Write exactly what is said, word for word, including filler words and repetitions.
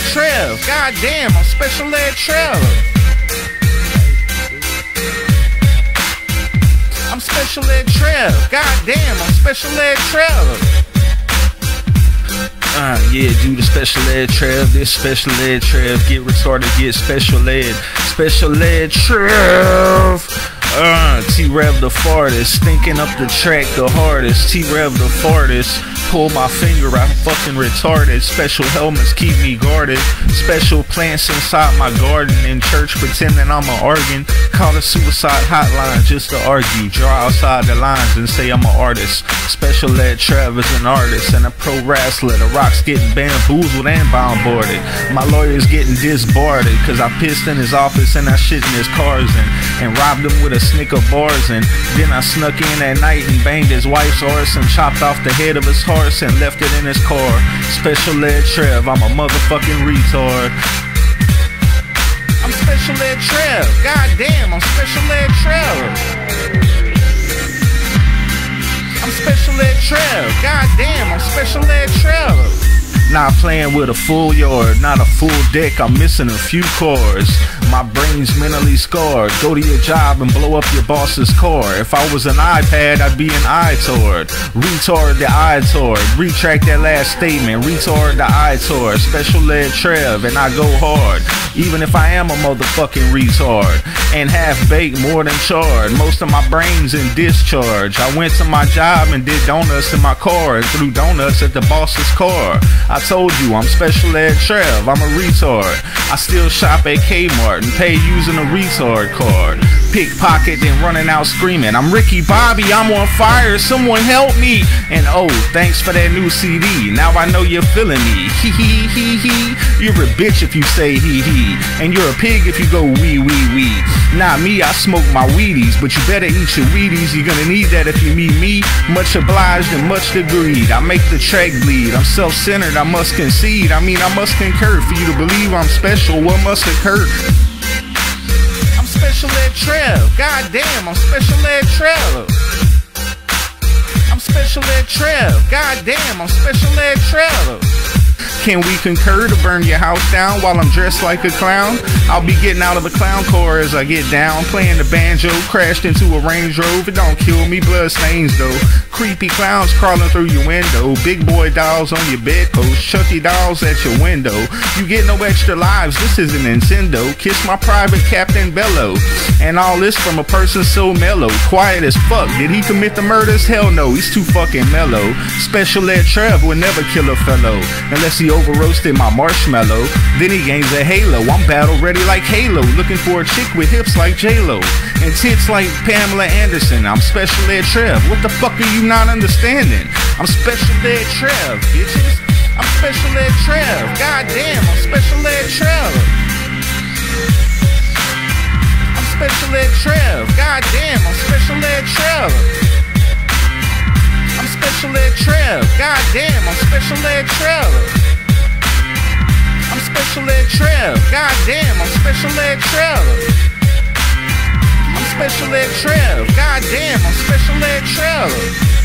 Ed Trev. God damn, on Special Ed Trev. I'm Special Ed Trev. God damn, on Special Ed Trev. Uh, yeah, do the Special Ed Trev. This Special Ed Trev. Get retarded, get Special Ed. Special Ed Trev. Uh, T-Rev the fartest. Thinking up the track the hardest. T-Rev the fartest. Pull my finger, I fucking retarded. Special helmets keep me guarded. Special plants inside my garden. In church pretending I'm an organ. Call the suicide hotline just to argue. Draw outside the lines and say I'm an artist. Special Ed Trev is an artist and a pro wrestler. The Rock's getting bamboozled and bombarded. My lawyer's getting disbarred cause I pissed in his office and I shit in his cars and, and robbed him with a Snicker bars, and then I snuck in that night and banged his wife's arse and chopped off the head of his horse and left it in his car. Special Ed Trev, I'm a motherfucking retard. I'm Special Ed Trev. God damn, I'm Special Ed Trev. I'm Special Ed Trev. God damn, I'm Special Ed Trev. Not playing with a full yard, not a full deck, I'm missing a few cars. My brain's mentally scarred. Go to your job and blow up your boss's car. If I was an iPad, I'd be an iTard. Retard the iTard. Retract that last statement. Retard the iTard. Special Ed Trev, and I go hard. Even if I am a motherfucking retard. And half-baked more than charred. Most of my brain's in discharge. I went to my job and did donuts in my car and threw donuts at the boss's car. I told you, I'm Special Ed Trev. I'm a retard. I still shop at Kmart and pay using a retard card. Pickpocket then running out screaming, I'm Ricky Bobby, I'm on fire, someone help me. And oh, thanks for that new C D, now I know you're feeling me. Hee hee hee hee. You're a bitch if you say hee hee, and you're a pig if you go wee wee wee. Not me, I smoke my Wheaties, but you better eat your Wheaties, you're gonna need that if you meet me. Much obliged and much agreed, I make the track bleed. I'm self-centered, I must concede, I mean I must concur. For you to believe I'm special, what must occur? Special Ed Trev, god damn, I'm Special Ed Trev. I'm Special Ed Trev, god damn, I'm Special Ed Trev. Can we concur to burn your house down while I'm dressed like a clown? I'll be getting out of the clown car as I get down. Playing the banjo, crashed into a Range Rover. Don't kill me, blood stains though. Creepy clowns crawling through your window. Big boy dolls on your bedpost. Chucky dolls at your window. You get no extra lives, this isn't Nintendo. Kiss my private Captain Bello. And all this from a person so mellow. Quiet as fuck, did he commit the murders? Hell no, he's too fucking mellow. Special Ed Trev would never kill a fellow unless he over roasted my marshmallow. Then he gains a halo. I'm battle ready like Halo. Looking for a chick with hips like JLo and tits like Pamela Anderson. I'm Special Ed Trev. What the fuck are you not understanding? I'm Special Ed Trev, bitches. I'm Special Ed Trev. God damn, I'm Special Ed Trev. I'm Special Ed Trev. God damn, I'm Special Ed Trev. I'm Special Ed Trev. God damn, I'm Special Ed Trev. I'm Special Ed Trev. God damn, I'm Special Ed Trev. I'm Special Ed Trev. God damn, I'm Special Ed Trev.